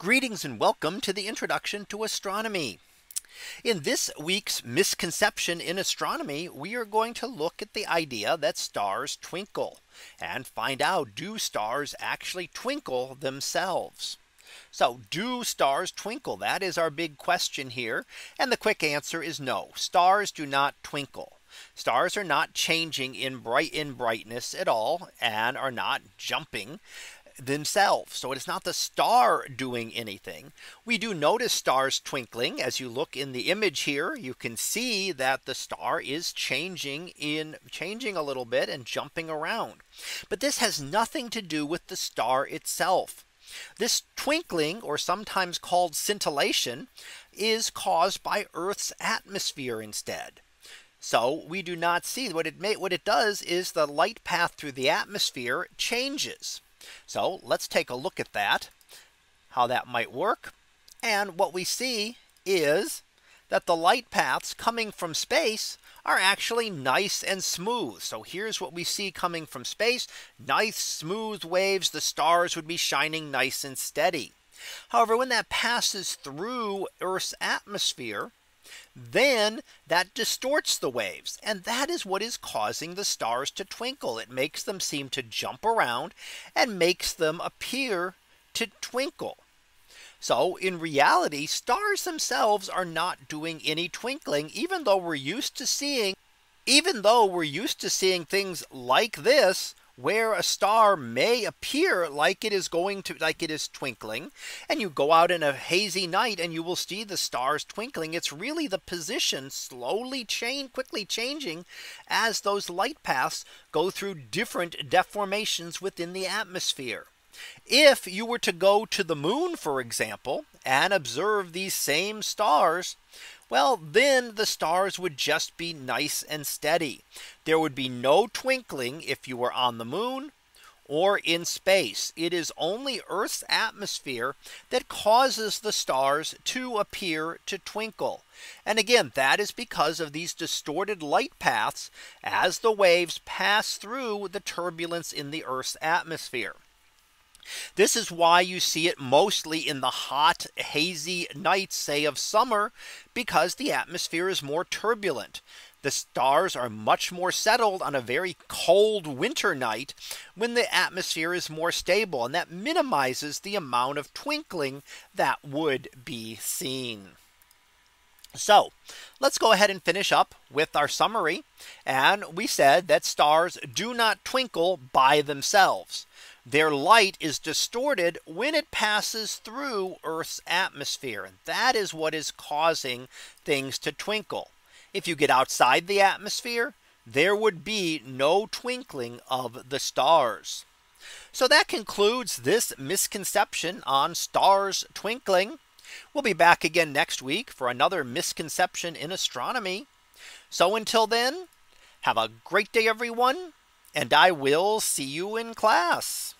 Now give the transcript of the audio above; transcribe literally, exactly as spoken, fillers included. Greetings and welcome to the introduction to astronomy. In this week's Misconception in Astronomy, we are going to look at the idea that stars twinkle and find out, do stars actually twinkle themselves? So do stars twinkle? That is our big question here. And the quick answer is no, stars do not twinkle. Stars are not changing in bright in brightness at all and are not jumping themselves. So it's not the star doing anything. We do notice stars twinkling. As you look in the image here, you can see that the star is changing in changing a little bit and jumping around. But this has nothing to do with the star itself. This twinkling, or sometimes called scintillation, is caused by Earth's atmosphere instead. So we do not see what it may what it does is the light path through the atmosphere changes. So let's take a look at that, how that might work. And what we see is that the light paths coming from space are actually nice and smooth. So here's what we see coming from space, nice smooth waves, the stars would be shining nice and steady. However, when that passes through Earth's atmosphere, then that distorts the waves. And that is what is causing the stars to twinkle. It makes them seem to jump around and makes them appear to twinkle. So in reality, stars themselves are not doing any twinkling, even though we're used to seeing, even though we're used to seeing things like this, where a star may appear like it is going to like it is twinkling, and you go out in a hazy night and you will see the stars twinkling. It's really the position slowly change quickly changing as those light paths go through different deformations within the atmosphere. If you were to go to the moon, for example, and observe these same stars, well, then the stars would just be nice and steady. There would be no twinkling if you were on the moon or in space. It is only Earth's atmosphere that causes the stars to appear to twinkle. And again, that is because of these distorted light paths as the waves pass through the turbulence in the Earth's atmosphere. This is why you see it mostly in the hot, hazy nights, say of summer, because the atmosphere is more turbulent. The stars are much more settled on a very cold winter night when the atmosphere is more stable, and that minimizes the amount of twinkling that would be seen. So let's go ahead and finish up with our summary. And we said that stars do not twinkle by themselves. Their light is distorted when it passes through Earth's atmosphere. And that is what is causing things to twinkle. If you get outside the atmosphere, there would be no twinkling of the stars. So that concludes this misconception on stars twinkling. We'll be back again next week for another misconception in astronomy. So until then, have a great day, everyone, and I will see you in class.